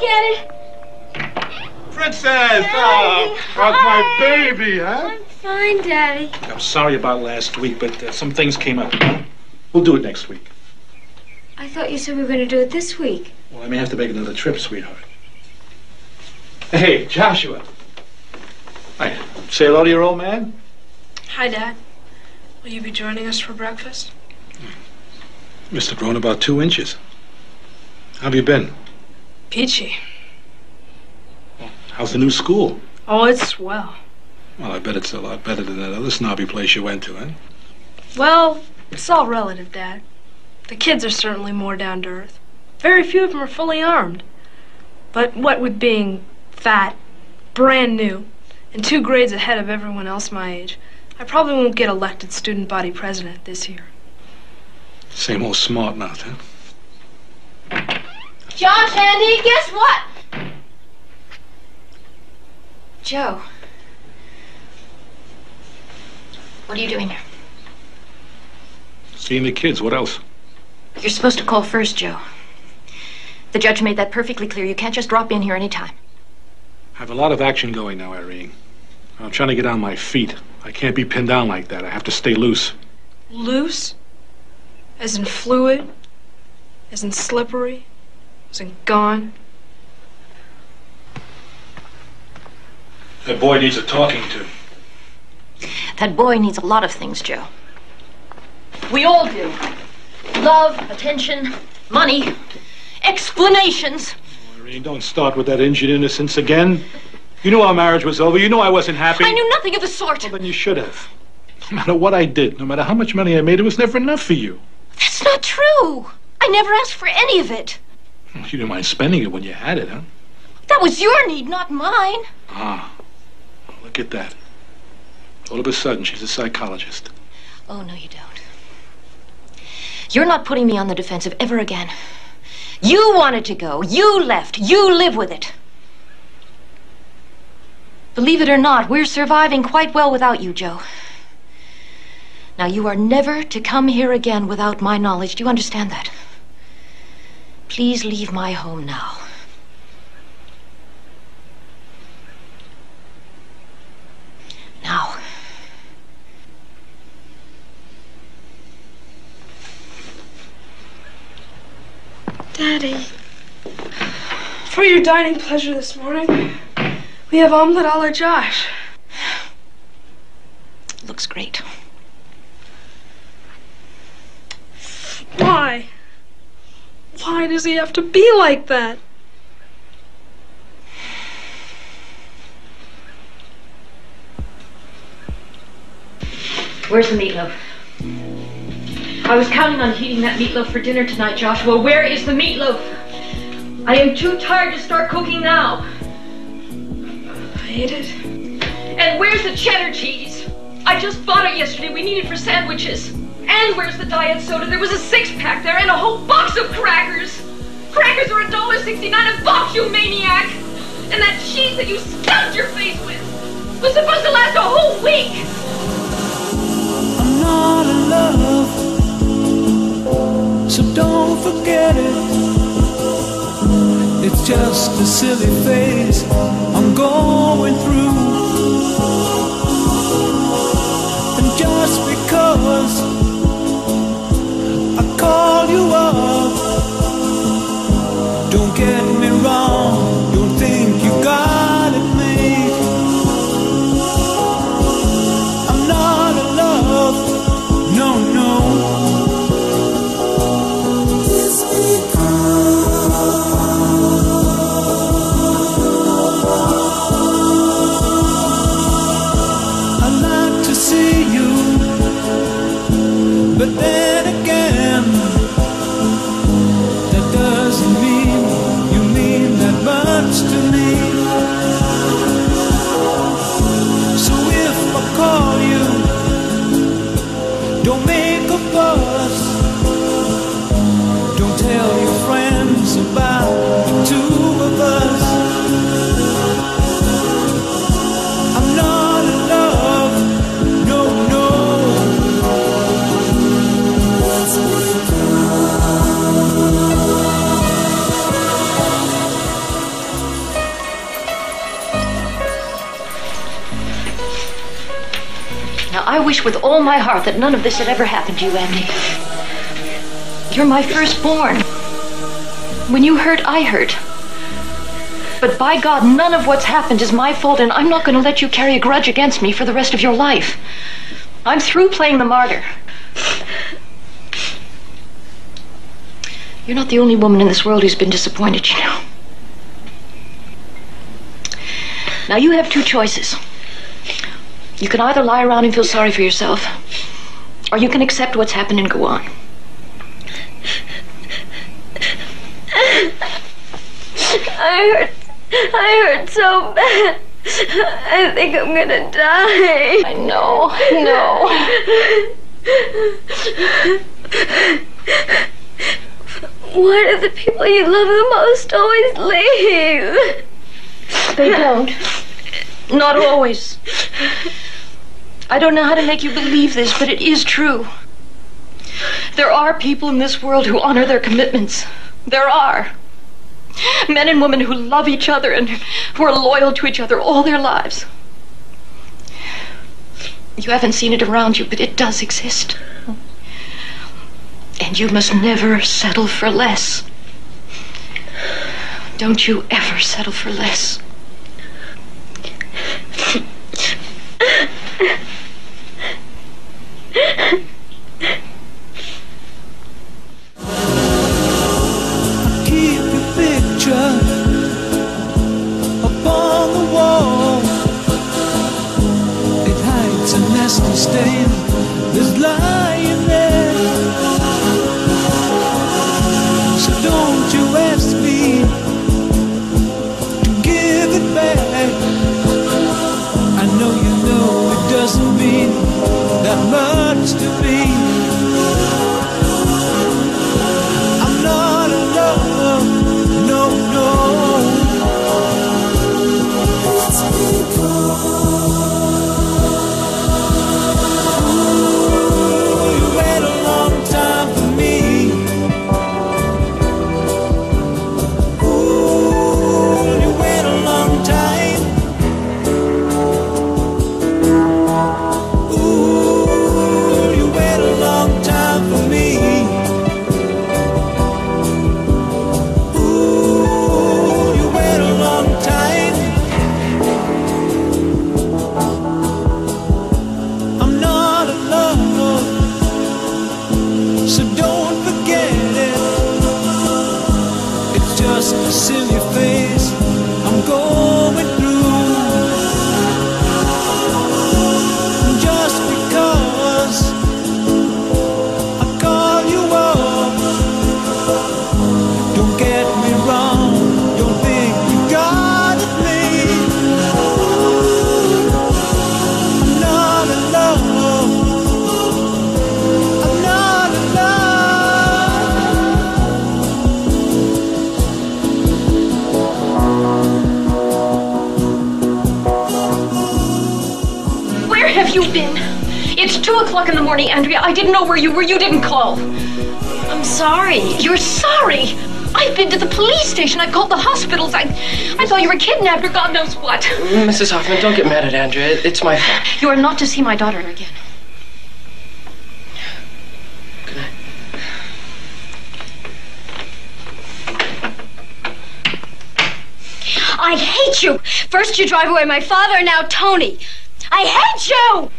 Look at it. Princess! Oh, my baby, huh? I'm fine, Daddy. I'm sorry about last week, but some things came up. We'll do it next week. I thought you said we were going to do it this week. Well, I may have to make another trip, sweetheart. Hey, Joshua. Hi. Say hello to your old man. Hi, Dad. Will you be joining us for breakfast? Must have grown about 2 inches. How have you been? Peachy. How's the new school? Oh, it's swell. Well, I bet it's a lot better than that other snobby place you went to, eh? Well, it's all relative, Dad. The kids are certainly more down to earth. Very few of them are fully armed. But what with being fat, brand new, and 2 grades ahead of everyone else my age, I probably won't get elected student body president this year. Same old smart mouth, huh? Josh, Andy, guess what? Joe, what are you doing here? Seeing the kids, what else? You're supposed to call first, Joe. The judge made that perfectly clear. You can't just drop in here anytime. I have a lot of action going now, Irene. I'm trying to get on my feet. I can't be pinned down like that. I have to stay loose. Loose? As in fluid? As in slippery? As in gone? That boy needs a talking to. That boy needs a lot of things, Joe. We all do. Love, attention, money, explanations. Oh, Irene, don't start with that injured innocence again. You knew our marriage was over. You knew I wasn't happy. I knew nothing of the sort. Well, then you should have. No matter what I did, no matter how much money I made, it was never enough for you. That's not true. I never asked for any of it. You didn't mind spending it when you had it, huh? That was your need, not mine. Ah. Look at that. All of a sudden, she's a psychologist. Oh, no, you don't. You're not putting me on the defensive ever again. You wanted to go. You left. You live with it. Believe it or not, we're surviving quite well without you, Joe. Now, you are never to come here again without my knowledge. Do you understand that? Please leave my home now. Now. Daddy. For your dining pleasure this morning, we have omelet a la Josh. Looks great. Why? Why does he have to be like that? Where's the meatloaf? I was counting on heating that meatloaf for dinner tonight, Joshua. Where is the meatloaf? I am too tired to start cooking now. I ate it. And where's the cheddar cheese? I just bought it yesterday. We need it for sandwiches. And where's the diet soda? There was a 6-pack there and a whole box of crackers. Crackers are $1.69 a box, you maniac! And that cheese that you stuffed your face with was supposed to last a whole week! Not in love, so don't forget it. It's just a silly phase I'm going through, and just because I call you up, don't get me wrong, don't think you got it made. I'm not in love. No. Now, I wish with all my heart that none of this had ever happened to you, Andy. You're my firstborn. When you hurt, I hurt. But by God, none of what's happened is my fault, and I'm not going to let you carry a grudge against me for the rest of your life. I'm through playing the martyr. You're not the only woman in this world who's been disappointed, you know. Now, you have two choices. You can either lie around and feel sorry for yourself, or you can accept what's happened and go on. I hurt so bad. I think I'm gonna die. I know, I know. Why do the people you love the most always leave? They don't. Not always. I don't know how to make you believe this, but it is true. There are people in this world who honor their commitments. There are. Men and women who love each other and who are loyal to each other all their lives. You haven't seen it around you, but it does exist. And you must never settle for less. Don't you ever settle for less. Keep your picture upon the wall. It hides a nasty stain that's lying there. Don't you ask me to give it back. I know you know it doesn't mean that much to me. I'm not in love, no, no. Let's be cool. You wait a long time for me. In the morning, Andrea. I didn't know where you were. You didn't call. I'm sorry. You're sorry? I've been to the police station. I've called the hospitals. I thought you were kidnapped or God knows what. Mrs. Hoffman, don't get mad at Andrea. It's my fault. You are not to see my daughter again. Good night. I hate you. First you drive away my father, now Tony. I hate you!